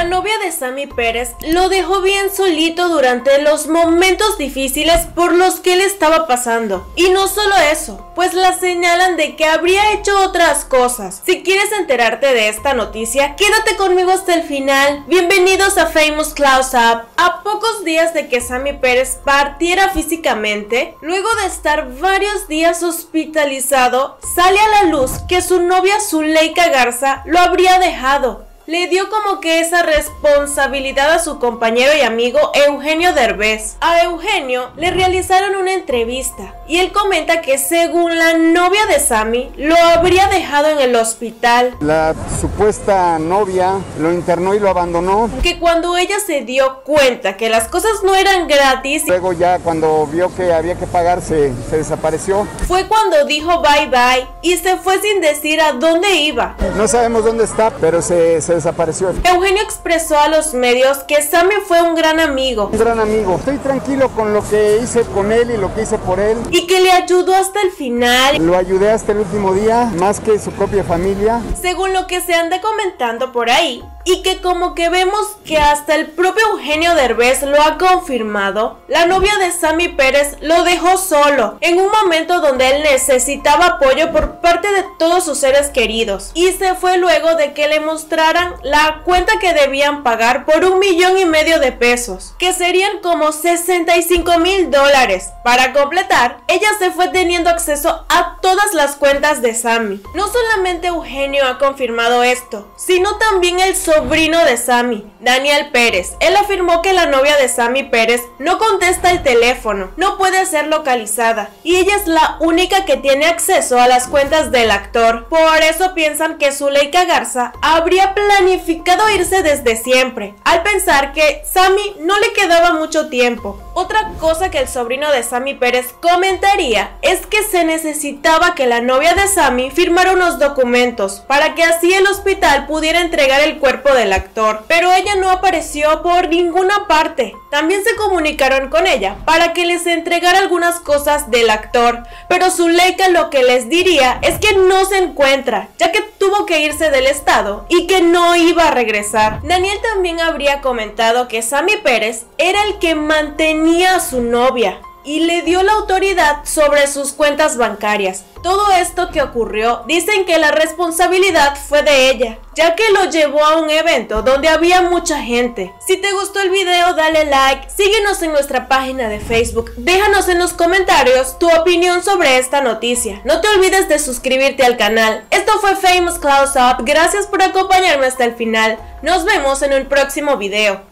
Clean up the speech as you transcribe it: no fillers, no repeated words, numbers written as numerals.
La novia de Sammy Pérez lo dejó bien solito durante los momentos difíciles por los que él estaba pasando. Y no solo eso, pues la señalan de que habría hecho otras cosas. Si quieres enterarte de esta noticia, quédate conmigo hasta el final. Bienvenidos a Famous Close Up. A pocos días de que Sammy Pérez partiera físicamente, luego de estar varios días hospitalizado, sale a la luz que su novia Zuleika Garza lo habría dejado. Le dio como que esa responsabilidad a su compañero y amigo Eugenio Derbez. A Eugenio le realizaron una entrevista y él comenta que según la novia de Sammy lo habría dejado en el hospital. La supuesta novia lo internó y lo abandonó. Que cuando ella se dio cuenta que las cosas no eran gratis, luego ya cuando vio que había que pagar se desapareció. Fue cuando dijo bye bye y se fue sin decir a dónde iba. No sabemos dónde está, pero se desapareció. Eugenio expresó a los medios que Sammy fue un gran amigo. Un gran amigo. Estoy tranquilo con lo que hice con él y lo que hice por él. Y que le ayudó hasta el final. Lo ayudé hasta el último día, más que su propia familia. Según lo que se anda comentando por ahí, y que como que vemos que hasta el propio Eugenio Derbez lo ha confirmado, la novia de Sammy Pérez lo dejó solo, en un momento donde él necesitaba apoyo por parte de todos sus seres queridos, y se fue luego de que le mostraran la cuenta que debían pagar por 1,5 millones de pesos, que serían como $65,000. Para completar, ella se fue teniendo acceso a todas las cuentas de Sammy. No solamente Eugenio ha confirmado esto, sino también el sobrino de Sammy, Daniel Pérez. Él afirmó que la novia de Sammy Pérez no contesta el teléfono, no puede ser localizada y ella es la única que tiene acceso a las cuentas del actor. Por eso piensan que Zuleika Garza habría planificado irse desde siempre, al pensar que Sammy no le quedaba mucho tiempo. Otra cosa que el sobrino de Sammy Pérez comentaría es que se necesitaba que la novia de Sammy firmara unos documentos para que así el hospital pudiera entregar el cuerpo del actor, pero ella no apareció por ninguna parte. También se comunicaron con ella para que les entregara algunas cosas del actor, pero Zuleika lo que les diría es que no se encuentra, ya que tuvo que irse del estado y que no iba a regresar. Daniel también habría comentado que Sammy Pérez era el que mantenía a su novia y le dio la autoridad sobre sus cuentas bancarias. Todo esto que ocurrió, dicen que la responsabilidad fue de ella, ya que lo llevó a un evento donde había mucha gente. Si te gustó el video, dale like, síguenos en nuestra página de Facebook, déjanos en los comentarios tu opinión sobre esta noticia. No te olvides de suscribirte al canal. Esto fue Famous Close Up, gracias por acompañarme hasta el final. Nos vemos en un próximo video.